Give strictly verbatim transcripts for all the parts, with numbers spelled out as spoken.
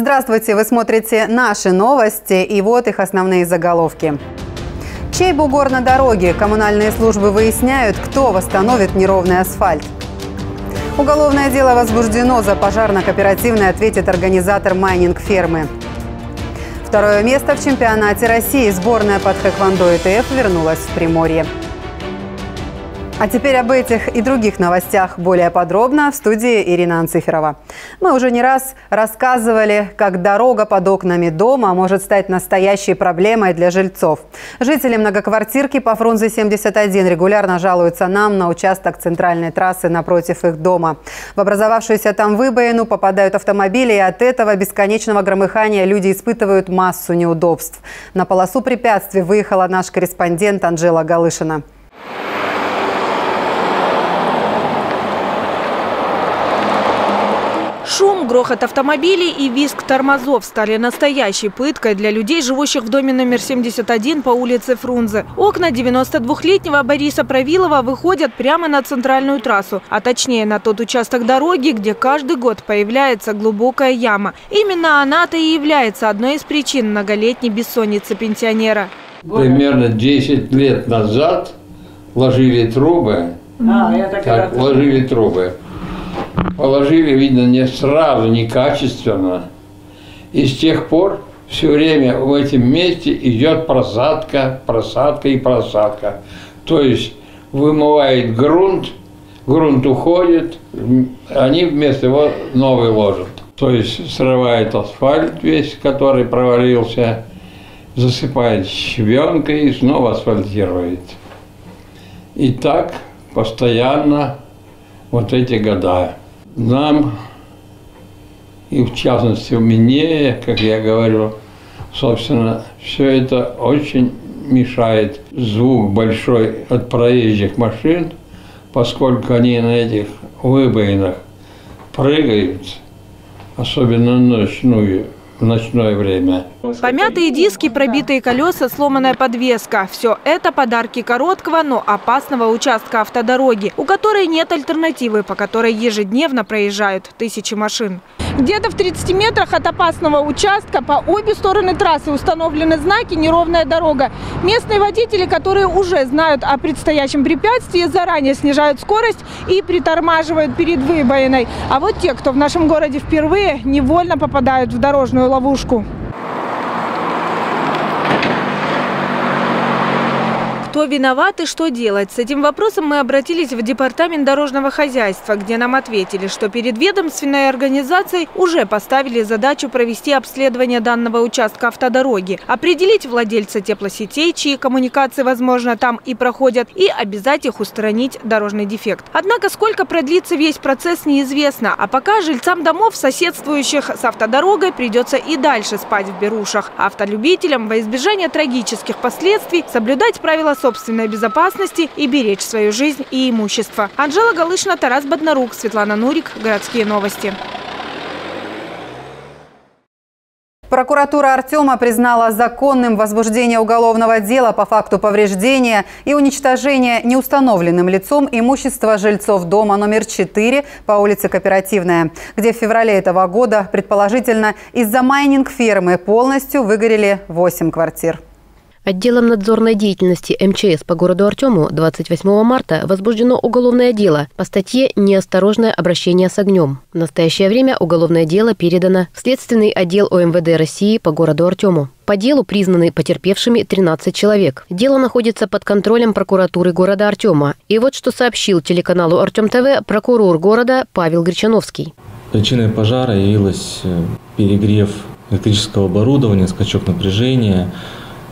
Здравствуйте, вы смотрите наши новости, и вот их основные заголовки. Чей бугор на дороге? Коммунальные службы выясняют, кто восстановит неровный асфальт. Уголовное дело возбуждено, за пожар на кооперативной ответит организатор майнинг-фермы. Второе место в чемпионате России. Сборная под хэквондо ИТФ вернулась в Приморье. А теперь об этих и других новостях более подробно в студии Ирина Анциферова. Мы уже не раз рассказывали, как дорога под окнами дома может стать настоящей проблемой для жильцов. Жители многоквартирки по Фрунзе семьдесят один регулярно жалуются нам на участок центральной трассы напротив их дома. В образовавшуюся там выбоину попадают автомобили, и от этого бесконечного громыхания люди испытывают массу неудобств. На полосу препятствий выехала наш корреспондент Анжела Галышина. Шум, грохот автомобилей и визг тормозов стали настоящей пыткой для людей, живущих в доме номер семьдесят один по улице Фрунзе. Окна девяносто двухлетнего Бориса Правилова выходят прямо на центральную трассу, а точнее на тот участок дороги, где каждый год появляется глубокая яма. Именно она-то и является одной из причин многолетней бессонницы пенсионера. Примерно десять лет назад ложили трубы, а, так, так, ложили трубы. Положили, видно, не сразу, некачественно. И с тех пор все время в этом месте идет просадка, просадка и просадка. То есть вымывает грунт, грунт уходит, они вместо его новый ложат. То есть срывает асфальт весь, который провалился, засыпает щебенкой и снова асфальтирует. И так постоянно вот эти года. Нам, и в частности мне, как я говорю, собственно, все это очень мешает. Звук большой от проезжих машин, поскольку они на этих выбоинах прыгают, особенно ночную. В ночное время. Помятые диски, пробитые колеса, сломанная подвеска – все это подарки короткого, но опасного участка автодороги, у которой нет альтернативы, по которой ежедневно проезжают тысячи машин. Где-то в тридцати метрах от опасного участка по обе стороны трассы установлены знаки «Неровная дорога». Местные водители, которые уже знают о предстоящем препятствии, заранее снижают скорость и притормаживают перед выбоиной. А вот те, кто в нашем городе впервые, невольно попадают в дорожную ловушку. Кто виноват и что делать? С этим вопросом мы обратились в департамент дорожного хозяйства, где нам ответили, что перед ведомственной организацией уже поставили задачу провести обследование данного участка автодороги, определить владельца теплосетей, чьи коммуникации, возможно, там и проходят, и обязать их устранить дорожный дефект. Однако сколько продлится весь процесс, неизвестно. А пока жильцам домов, соседствующих с автодорогой, придется и дальше спать в берушах. Автолюбителям во избежание трагических последствий соблюдать правила собственности, собственной безопасности и беречь свою жизнь и имущество. Анжела Галышина, Тарас Боднарук, Светлана Нурик. Городские новости. Прокуратура Артема признала законным возбуждение уголовного дела по факту повреждения и уничтожения неустановленным лицом имущества жильцов дома номер четыре по улице Кооперативная, где в феврале этого года, предположительно, из-за майнинг-фермы полностью выгорели восемь квартир. Отделом надзорной деятельности МЧС по городу Артему двадцать восьмого марта возбуждено уголовное дело по статье «Неосторожное обращение с огнем». В настоящее время уголовное дело передано в Следственный отдел ОМВД России по городу Артему. По делу признаны потерпевшими тринадцать человек. Дело находится под контролем прокуратуры города Артема. И вот что сообщил телеканалу Артем ТВ прокурор города Павел Гречановский. Причиной пожара явилась перегрев электрического оборудования, скачок напряжения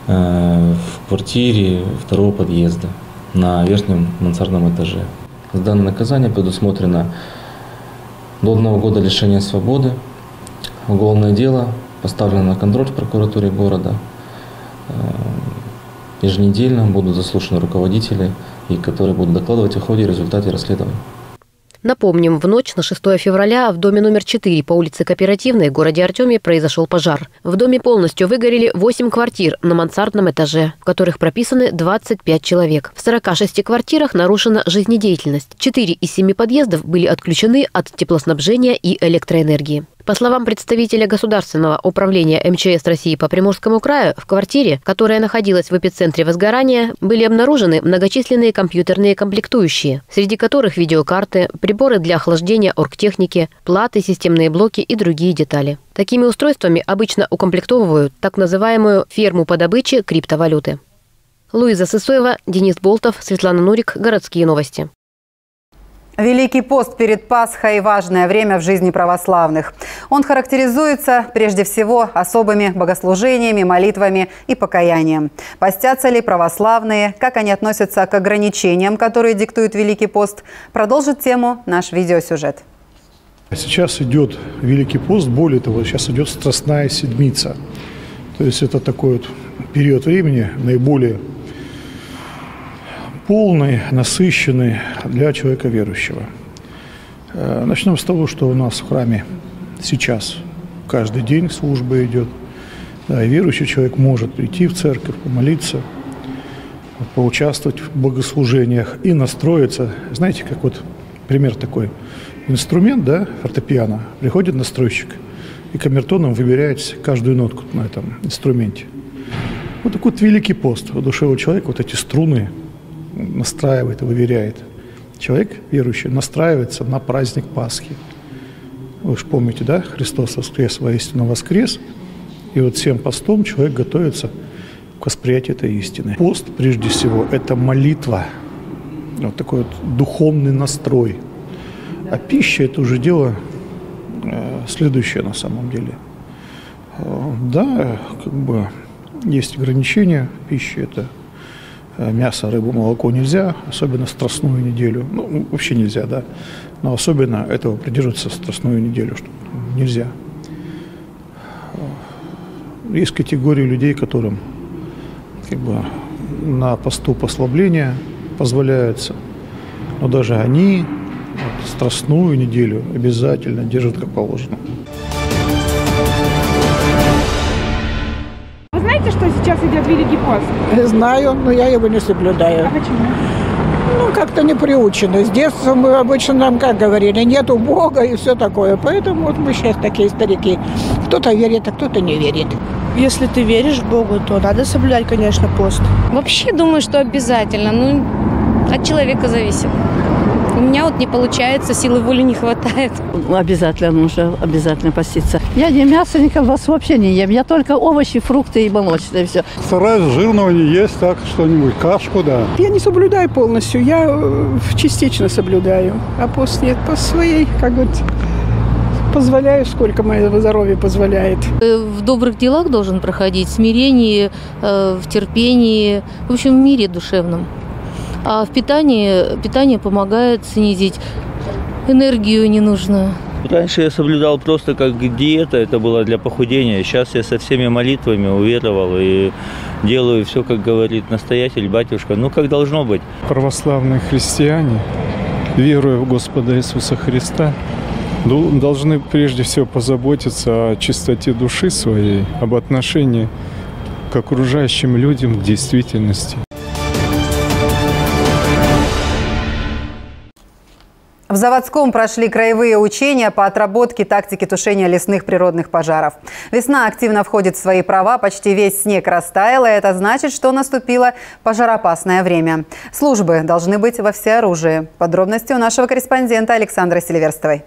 в квартире второго подъезда на верхнем мансардном этаже. За данное наказание предусмотрено до одного года лишения свободы. Уголовное дело поставлено на контроль в прокуратуре города. Еженедельно будут заслушаны руководители, и которые будут докладывать о ходе и результате расследования. Напомним, в ночь на шестое февраля в доме номер четыре по улице Кооперативной в городе Артеме произошел пожар. В доме полностью выгорели восемь квартир на мансардном этаже, в которых прописаны двадцать пять человек. В сорока шести квартирах нарушена жизнедеятельность. четыре из семи подъездов были отключены от теплоснабжения и электроэнергии. По словам представителя Государственного управления эм че эс России по Приморскому краю, в квартире, которая находилась в эпицентре возгорания, были обнаружены многочисленные компьютерные комплектующие, среди которых видеокарты, приборы для охлаждения оргтехники, платы, системные блоки и другие детали. Такими устройствами обычно укомплектовывают так называемую ферму по добыче криптовалюты. Луиза Сысоева, Денис Болтов, Светлана Нурик. Городские новости. Великий пост перед Пасхой – важное время в жизни православных. Он характеризуется прежде всего особыми богослужениями, молитвами и покаянием. Постятся ли православные, как они относятся к ограничениям, которые диктует Великий пост, продолжит тему наш видеосюжет. Сейчас идет Великий пост, более того, сейчас идет Страстная Седмица. То есть это такой вот период времени наиболее полный, насыщенный для человека верующего. Начнем с того, что у нас в храме сейчас каждый день служба идет. Да, и верующий человек может прийти в церковь, помолиться, поучаствовать в богослужениях и настроиться. Знаете, как вот пример такой. Инструмент, да, фортепиано, приходит настройщик и камертоном выбирает каждую нотку на этом инструменте. Вот такой вот Великий пост. У душевного человека вот эти струны настраивает и выверяет. Человек верующий настраивается на праздник Пасхи. Вы же помните, да? Христос воскрес, воистину воскрес. И вот всем постом человек готовится к восприятию этой истины. Пост, прежде всего, это молитва. Вот такой вот духовный настрой. А пища – это уже дело э, следующее на самом деле. Э, да, как бы есть ограничения пищи. Это мясо, рыбу, молоко нельзя, особенно страстную неделю. Ну, вообще нельзя, да. Но особенно этого придерживаться страстную неделю, что нельзя. Есть категории людей, которым как бы на посту послабления позволяются. Но даже они вот, страстную неделю обязательно держат как положено. Что сейчас идет Великий пост? Знаю, но я его не соблюдаю. А почему? Ну, как-то не приучено. С детства мы обычно нам как говорили, нету Бога и все такое. Поэтому вот мы сейчас такие старики. Кто-то верит, а кто-то не верит. Если ты веришь Богу, то надо соблюдать, конечно, пост. Вообще думаю, что обязательно. Ну, от человека зависит. У меня вот не получается, силы воли не хватает. Обязательно нужно, обязательно поститься. Я ни мяса, ни колбасу вообще не ем. Я только овощи, фрукты и молочное, и все. Стараюсь жирного не есть, так что-нибудь, кашку, да. Я не соблюдаю полностью, я частично соблюдаю. А пост нет, по своей, как бы, позволяю, сколько моего здоровья позволяет. В добрых делах должен проходить, в смирении, в терпении, в общем, в мире душевном. А в питании питание помогает снизить энергию ненужную. Раньше я соблюдал просто как диета, это было для похудения. Сейчас я со всеми молитвами уверовал и делаю все, как говорит настоятель, батюшка. Ну, как должно быть. Православные христиане, веруя в Господа Иисуса Христа, должны прежде всего позаботиться о чистоте души своей, об отношении к окружающим людям, к действительности. В Заводском прошли краевые учения по отработке тактики тушения лесных природных пожаров. Весна активно входит в свои права, почти весь снег растаял, и это значит, что наступило пожароопасное время. Службы должны быть во всеоружии. Подробности у нашего корреспондента Александры Селиверстовой.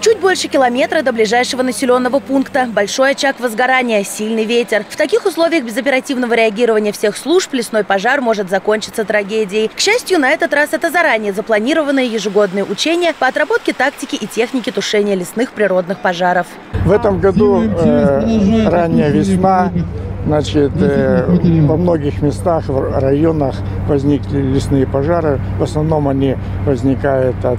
Чуть больше километра до ближайшего населенного пункта. Большой очаг возгорания, сильный ветер. В таких условиях без оперативного реагирования всех служб лесной пожар может закончиться трагедией. К счастью, на этот раз это заранее запланированные ежегодные учения по отработке тактики и техники тушения лесных природных пожаров. В этом году э, ранняя весна. Значит, э, во многих местах, в районах возникли лесные пожары. В основном они возникают от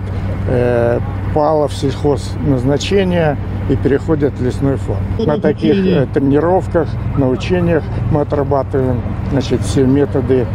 э, палов сельхозназначения и переходят в лесной фонд. На таких э, тренировках, на учениях мы отрабатываем, значит, все методы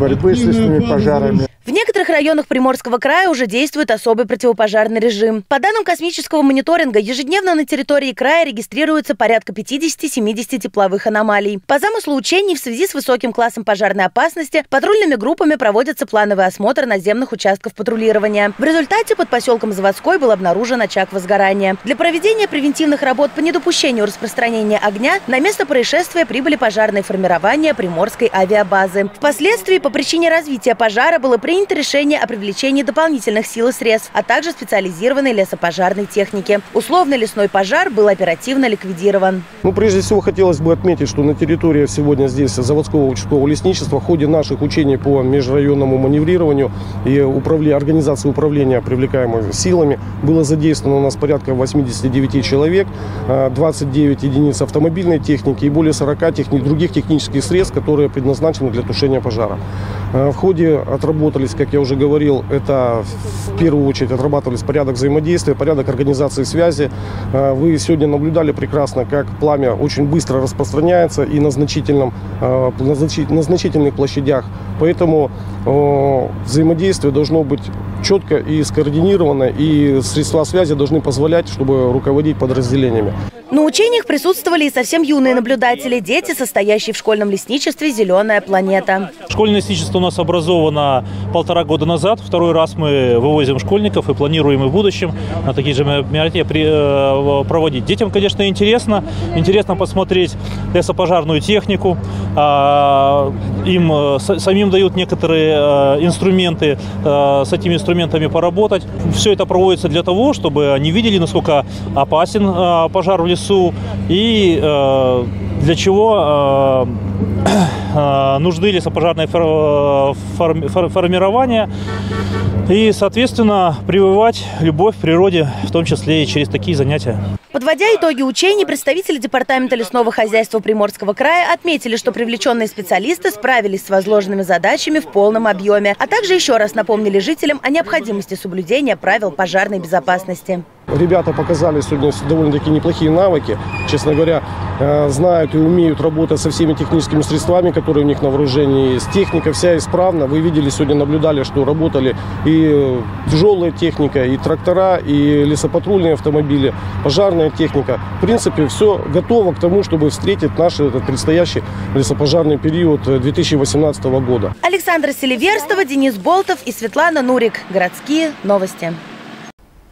борьбы с лесными пожарами. В некоторых районах Приморского края уже действует особый противопожарный режим. По данным космического мониторинга, ежедневно на территории края регистрируется порядка пятидесяти-семидесяти тепловых аномалий. По замыслу учений, в связи с высоким классом пожарной опасности, патрульными группами проводится плановый осмотр наземных участков патрулирования. В результате под поселком Заводской был обнаружен очаг возгорания. Для проведения превентивных работ по недопущению распространения огня на место происшествия прибыли пожарные формирования Приморской авиабазы. Впоследствии по причине развития пожара было принято решение о привлечении дополнительных сил и средств, а также специализированной лесопожарной техники. Условный лесной пожар был оперативно ликвидирован. Ну, прежде всего, хотелось бы отметить, что на территории сегодня здесь Заводского участкового лесничества в ходе наших учений по межрайонному маневрированию и управлению, организации управления привлекаемыми силами было задействовано у нас порядка восьмидесяти девяти человек, двадцати девяти единиц автомобильной техники и более сорока техни... других технических средств, которые предназначены для тушения пожара. В ходе отработались, как я уже говорил, это в первую очередь отрабатывались порядок взаимодействия, порядок организации связи. Вы сегодня наблюдали прекрасно, как пламя очень быстро распространяется и на, значительном, на, значит, на значительных площадях. Поэтому взаимодействие должно быть четко и скоординировано, и средства связи должны позволять, чтобы руководить подразделениями. На учениях присутствовали и совсем юные наблюдатели, дети, состоящие в школьном лесничестве «Зеленая планета». Школьное лесничество у нас образовано полтора года назад. Второй раз мы вывозим школьников и планируем и в будущем на такие же мероприятия проводить. Детям, конечно, интересно. Интересно посмотреть лесопожарную технику. Им самим дают некоторые инструменты, с этими инструментами поработать. Все это проводится для того, чтобы они видели, насколько опасен пожар в лесу. И э, для чего э, э, нужны лесопожарные фор, фор, формирования и, соответственно, прививать любовь к природе, в том числе и через такие занятия. Подводя итоги учений, представители Департамента лесного хозяйства Приморского края отметили, что привлеченные специалисты справились с возложенными задачами в полном объеме, а также еще раз напомнили жителям о необходимости соблюдения правил пожарной безопасности. Ребята показали сегодня довольно-таки неплохие навыки, честно говоря, знают и умеют работать со всеми техническими средствами, которые у них на вооружении есть. Техника вся исправна. Вы видели, сегодня наблюдали, что работали и тяжелая техника, и трактора, и лесопатрульные автомобили, пожарная техника. В принципе, все готово к тому, чтобы встретить наш этот предстоящий лесопожарный период две тысячи восемнадцатого года. Александра Селиверстова, Денис Болтов и Светлана Нурик. Городские новости.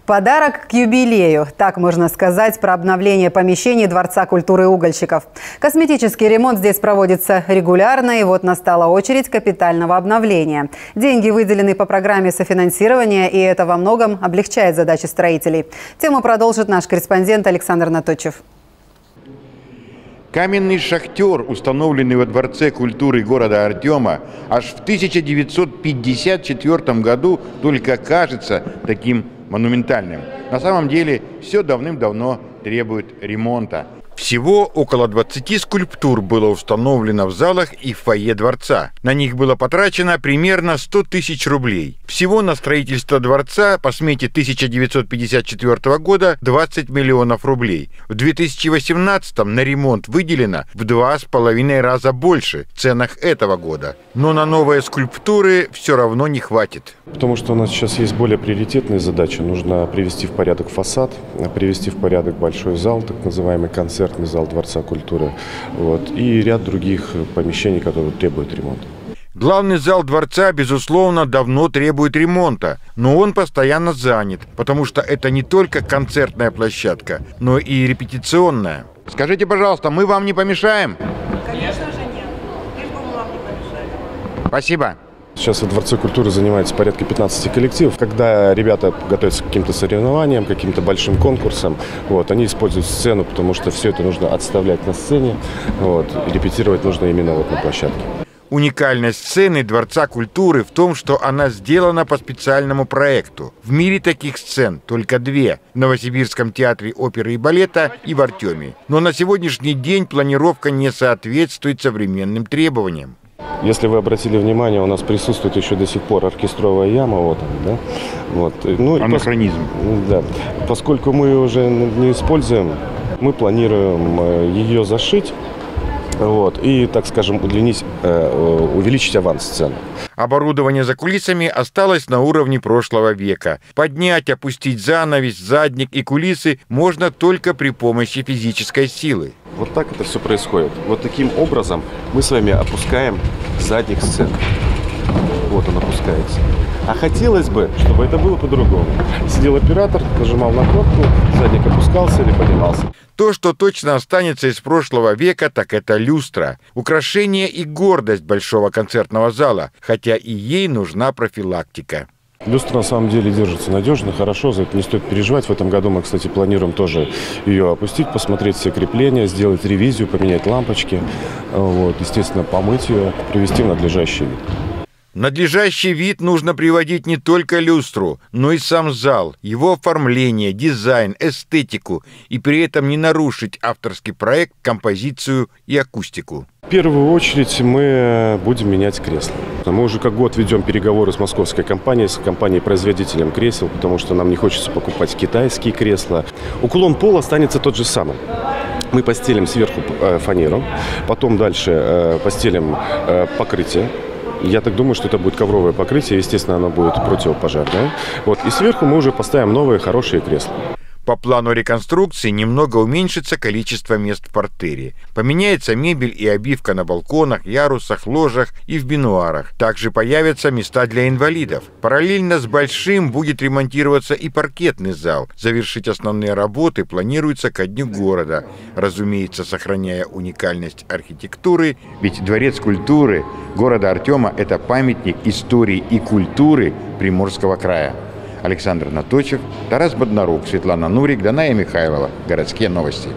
Подарок к юбилею. Так можно сказать про обновление помещений Дворца культуры угольщиков. Косметический ремонт здесь проводится регулярно, и вот настала очередь капитального обновления. Деньги выделены по программе софинансирования, и это во многом облегчает задачи строителей. Тему продолжит наш корреспондент Александр Наточев. Каменный шахтер, установленный во Дворце культуры города Артема, аж в тысяча девятьсот пятьдесят четвёртом году только кажется таким монументальным. На самом деле все давным-давно требует ремонта. Всего около двадцати скульптур было установлено в залах и в фойе дворца. На них было потрачено примерно сто тысяч рублей. Всего на строительство дворца по смете тысяча девятьсот пятьдесят четвёртого года двадцать миллионов рублей. В две тысячи восемнадцатом на ремонт выделено в два с половиной раза больше в ценах этого года. Но на новые скульптуры все равно не хватит. Потому что у нас сейчас есть более приоритетные задачи. Нужно привести в порядок фасад, привести в порядок большой зал, так называемый концерт. Зал Дворца культуры, вот, и ряд других помещений, которые требуют ремонта. Главный зал дворца, безусловно, давно требует ремонта, но он постоянно занят, потому что это не только концертная площадка, но и репетиционная. Скажите, пожалуйста, мы вам не помешаем? Конечно же нет, лишь бы мы вам не помешали. Спасибо. Сейчас во Дворце культуры занимается порядка пятнадцати коллективов. Когда ребята готовятся к каким-то соревнованиям, каким-то большим конкурсам, вот, они используют сцену, потому что все это нужно отставлять на сцене, вот, и репетировать нужно именно вот на площадке. Уникальность сцены Дворца культуры в том, что она сделана по специальному проекту. В мире таких сцен только две – в Новосибирском театре оперы и балета и в Артеме. Но на сегодняшний день планировка не соответствует современным требованиям. Если вы обратили внимание, у нас присутствует еще до сих пор оркестровая яма, вот, да? Вот. Ну, анахронизм. Пос... Да. Поскольку мы ее уже не используем, мы планируем ее зашить вот, и, так скажем, удлинить, увеличить аванс цены. Оборудование за кулисами осталось на уровне прошлого века. Поднять, опустить занавес, задник и кулисы можно только при помощи физической силы. Вот так это все происходит. Вот таким образом мы с вами опускаем задник сцены. Вот он опускается. А хотелось бы, чтобы это было по-другому. Сидел оператор, нажимал на кнопку, задник опускался или поднимался. То, что точно останется из прошлого века, так это люстра. Украшение и гордость большого концертного зала, хотя и ей нужна профилактика. Люстра на самом деле держится надежно, хорошо, за это не стоит переживать. В этом году мы, кстати, планируем тоже ее опустить, посмотреть все крепления, сделать ревизию, поменять лампочки, вот, естественно, помыть ее, привести в надлежащий вид. Надлежащий вид нужно приводить не только люстру, но и сам зал, его оформление, дизайн, эстетику, и при этом не нарушить авторский проект, композицию и акустику. В первую очередь мы будем менять кресла. Мы уже как год ведем переговоры с московской компанией, с компанией-производителем кресел, потому что нам не хочется покупать китайские кресла. Уклон пола останется тот же самый. Мы постелим сверху фанеру, потом дальше постелим покрытие. Я так думаю, что это будет ковровое покрытие, естественно, оно будет противопожарное. Вот. И сверху мы уже поставим новые хорошие кресла. По плану реконструкции немного уменьшится количество мест в портере. Поменяется мебель и обивка на балконах, ярусах, ложах и в бенуарах. Также появятся места для инвалидов. Параллельно с большим будет ремонтироваться и паркетный зал. Завершить основные работы планируется ко дню города. Разумеется, сохраняя уникальность архитектуры. Ведь дворец культуры города Артема – это памятник истории и культуры Приморского края. Александр Наточев, Тарас Боднарук, Светлана Нурик, Даная Михайлова. Городские новости.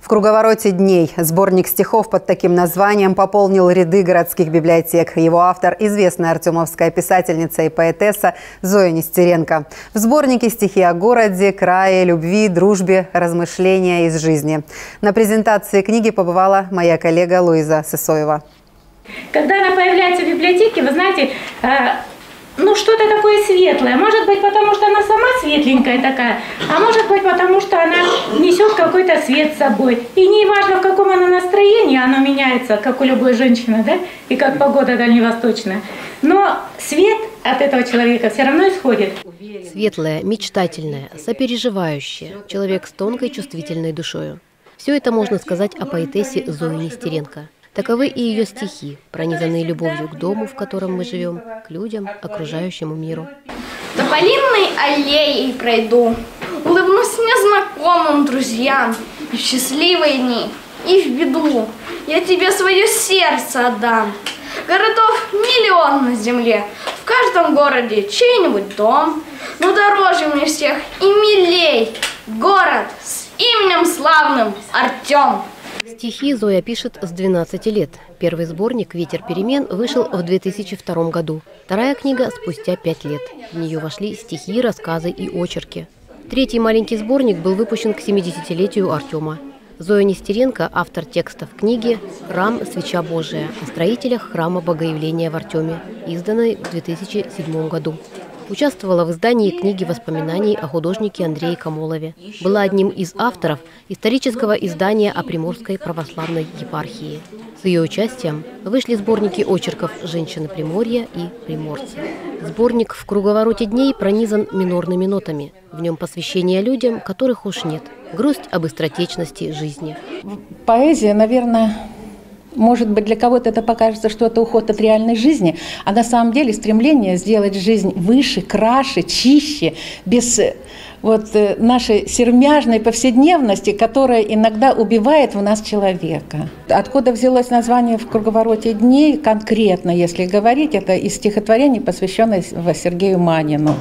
В круговороте дней сборник стихов под таким названием пополнил ряды городских библиотек. Его автор – известная артемовская писательница и поэтесса Зоя Нестеренко. В сборнике стихи о городе, крае, любви, дружбе, размышления из жизни. На презентации книги побывала моя коллега Луиза Сысоева. Когда она появляется в библиотеке, вы знаете, ну, что-то такое светлое. Может быть, потому что она сама светленькая такая, а может быть, потому что она несет какой-то свет с собой. И не важно, в каком она настроении, оно меняется, как у любой женщины, да, и как погода дальневосточная. Но свет от этого человека все равно исходит. Светлое, мечтательное, сопереживающее. Человек с тонкой чувствительной душою. Все это можно сказать о поэтессе Зое Нестеренко. Таковы и ее стихи, пронизанные любовью к дому, в котором мы живем, к людям, окружающему миру. Тополинной аллеей пройду, улыбнусь незнакомым друзьям, и в счастливые дни, и в беду я тебе свое сердце отдам. Городов миллион на земле, в каждом городе чей-нибудь дом, но дороже мне всех и милей город с именем славным Артем. Стихи Зоя пишет с двенадцати лет. Первый сборник «Ветер перемен» вышел в две тысячи втором году. Вторая книга спустя пять лет. В нее вошли стихи, рассказы и очерки. Третий маленький сборник был выпущен к семидесятилетию Артема. Зоя Нестеренко – автор текстов книги «Храм. Свеча Божия» о строителях храма Богоявления в Артеме, изданной в две тысячи седьмом году. Участвовала в издании книги воспоминаний о художнике Андрее Камолове. Была одним из авторов исторического издания о Приморской православной епархии. С ее участием вышли сборники очерков «Женщины Приморья» и «Приморцы». Сборник «В круговороте дней» пронизан минорными нотами. В нем посвящение людям, которых уж нет. Грусть об быстротечности жизни. Поэзия, наверное... Может быть, для кого-то это покажется, что это уход от реальной жизни, а на самом деле стремление сделать жизнь выше, краше, чище, без вот нашей сермяжной повседневности, которая иногда убивает в нас человека. Откуда взялось название «В круговороте дней», конкретно, если говорить, это из стихотворений, посвященных Сергею Манину.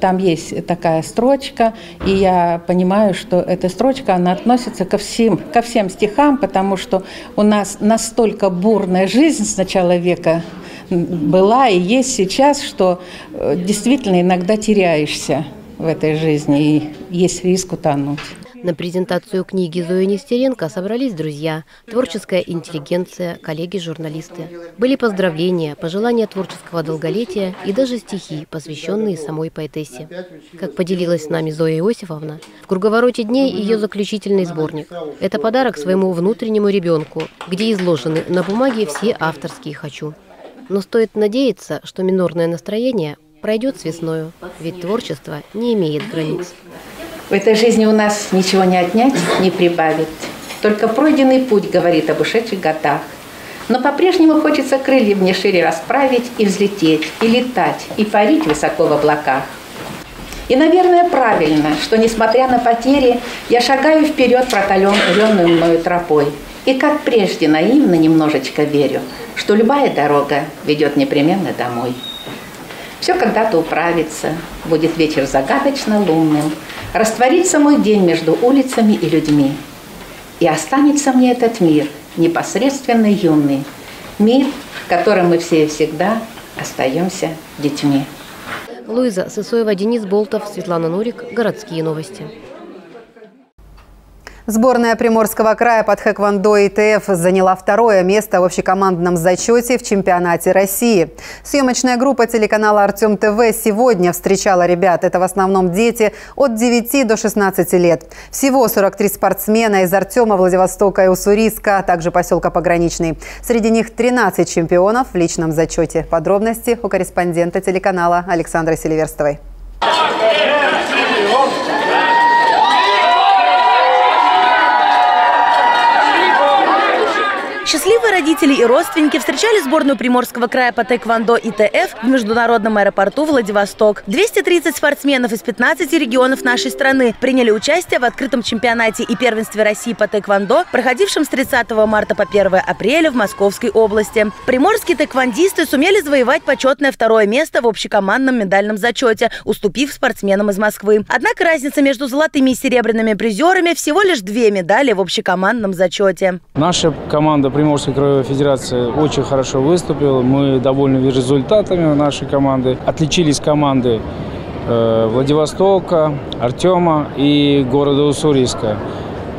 Там есть такая строчка, и я понимаю, что эта строчка, она относится ко всем, ко всем стихам, потому что у нас настолько бурная жизнь сначала века была и есть сейчас, что действительно иногда теряешься в этой жизни, и есть риск утонуть. На презентацию книги Зои Нестеренко собрались друзья, творческая интеллигенция, коллеги-журналисты. Были поздравления, пожелания творческого долголетия и даже стихи, посвященные самой поэтессе. Как поделилась с нами Зоя Иосифовна, в круговороте дней ее заключительный сборник. Это подарок своему внутреннему ребенку, где изложены на бумаге все авторские «хочу». Но стоит надеяться, что минорное настроение пройдет с весною, ведь творчество не имеет границ. В этой жизни у нас ничего не отнять, не прибавить. Только пройденный путь говорит об ушедших годах. Но по-прежнему хочется крылья мне шире расправить и взлететь, и летать, и парить высоко в облаках. И, наверное, правильно, что, несмотря на потери, я шагаю вперед проталенную мною тропой. И, как прежде, наивно немножечко верю, что любая дорога ведет непременно домой. Все когда-то управится, будет вечер загадочно лунным, растворится мой день между улицами и людьми. И останется мне этот мир, непосредственно юный, мир, в котором мы все и всегда остаемся детьми. Луиза Сысоева, Денис Болтов, Светлана Нурик. Городские новости. Сборная Приморского края под хэквондо ИТФ заняла второе место в общекомандном зачете в чемпионате России. Съемочная группа телеканала «Артем ТВ» сегодня встречала ребят. Это в основном дети от девяти до шестнадцати лет. Всего сорок три спортсмена из Артема, Владивостока и Уссурийска, а также поселка Пограничный. Среди них тринадцать чемпионов в личном зачете. Подробности у корреспондента телеканала Александры Селиверстовой. Счастливые родители и родственники встречали сборную Приморского края по тэквондо ИТФ в международном аэропорту Владивосток. двести тридцать спортсменов из пятнадцати регионов нашей страны приняли участие в открытом чемпионате и первенстве России по тэквондо, проходившем с тридцатого марта по первое апреля в Московской области. Приморские тэквондисты сумели завоевать почетное второе место в общекомандном медальном зачете, уступив спортсменам из Москвы. Однако разница между золотыми и серебряными призерами всего лишь две медали в общекомандном зачете. Наша команда Приморской краевой федерации очень хорошо выступила. Мы довольны результатами нашей команды. Отличились команды э, Владивостока, Артема и города Уссурийска.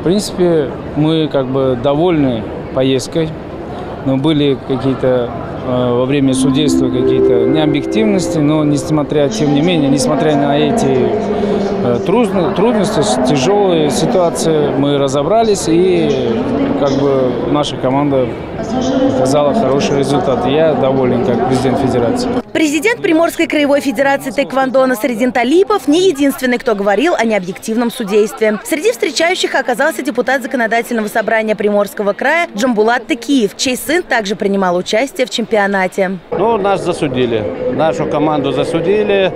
В принципе, мы как бы довольны поездкой, но были какие-то э, во время судейства какие-то необъективности, но несмотря, тем не менее, несмотря на эти э, трудности, тяжелые ситуации, мы разобрались и как бы наша команда показала хороший результат. Я доволен как президент федерации. Президент Приморской краевой федерации тэквондо Средин Талипов не единственный, кто говорил о необъективном судействе. Среди встречающих оказался депутат законодательного собрания Приморского края Джамбулат Такиев, чей сын также принимал участие в чемпионате. Ну, нас засудили. Нашу команду засудили.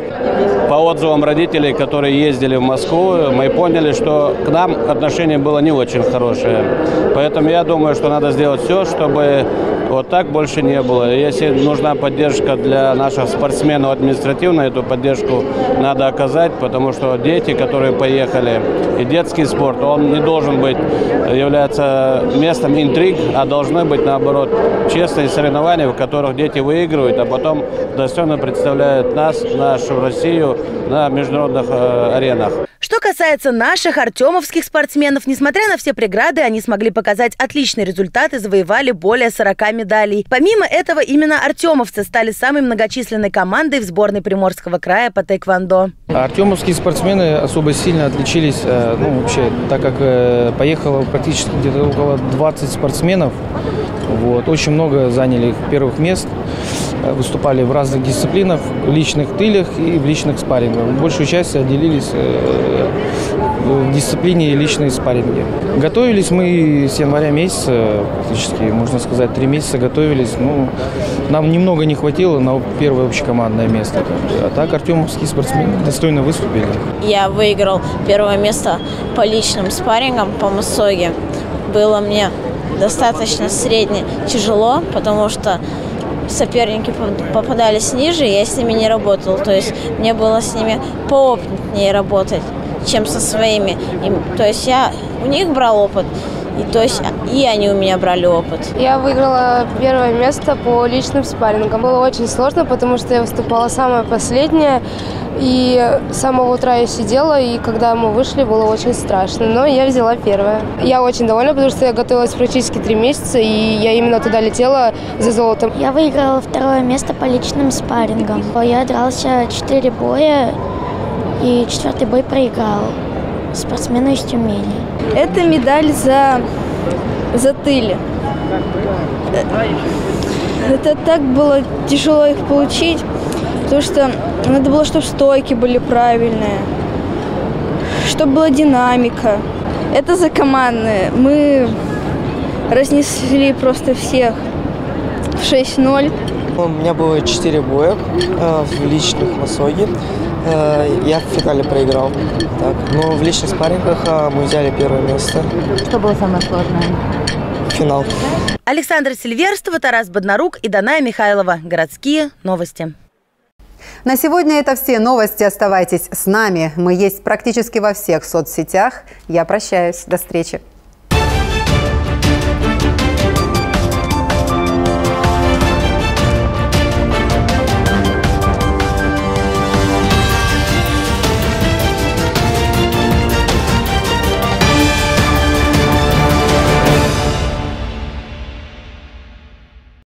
По отзывам родителей, которые ездили в Москву, мы поняли, что к нам отношение было не очень хорошее. Поэтому я думаю, что надо сделать все, чтобы вот так больше не было. Если нужна поддержка для наших спортсменов административно, эту поддержку надо оказать, потому что дети, которые поехали, и детский спорт, он не должен быть, являться местом интриг, а должны быть, наоборот, честные соревнования, в которых дети выигрывают, а потом достойно представляют нас, нашу Россию на международных э, аренах. Что касается наших артемовских спортсменов, несмотря на все преграды, они смогли показать отличный результат и завоевали более сорока медалей. Помимо этого, именно артемовцы стали самой многочисленной командой в сборной Приморского края по тэквондо. Артемовские спортсмены особо сильно отличились, ну, вообще, так как поехало практически где-то около двадцати спортсменов. Вот, очень много заняли первых мест, выступали в разных дисциплинах, в личных тылях и в личных спаррингах. Большую часть отделились в дисциплине личные спарринги. Готовились мы с января месяца, практически, можно сказать, три месяца готовились. Ну, нам немного не хватило на первое общекомандное место. А так артемовские спортсмены достойно выступили. Я выиграл первое место по личным спаррингам по массоге. Было мне достаточно средне тяжело, потому что соперники попадались ниже, я с ними не работал. То есть мне было с ними поопытнее работать, чем со своими. И, то есть я у них брал опыт, и, то есть, и они у меня брали опыт. Я выиграла первое место по личным спаррингам. Было очень сложно, потому что я выступала самое последнее. И с самого утра я сидела, и когда мы вышли, было очень страшно. Но я взяла первое. Я очень довольна, потому что я готовилась практически три месяца, и я именно туда летела за золотом. Я выиграла второе место по личным спаррингам. Я дрался четыре боя, и четвертый бой проиграл. Спортсмены еще умели. Это медаль за, за тыли. Это так было тяжело их получить, потому что надо было, чтобы стойки были правильные, чтобы была динамика. Это за командные. Мы разнесли просто всех в шесть ноль. У меня было четыре боя э, в личных массоге. Э, я в финале проиграл. Так. Но в личных спаррингах э, мы взяли первое место. Что было самое сложное? Финал. Александр Сильверстов, Тарас Боднарук и Даная Михайлова. Городские новости. На сегодня это все новости. Оставайтесь с нами. Мы есть практически во всех соцсетях. Я прощаюсь. До встречи.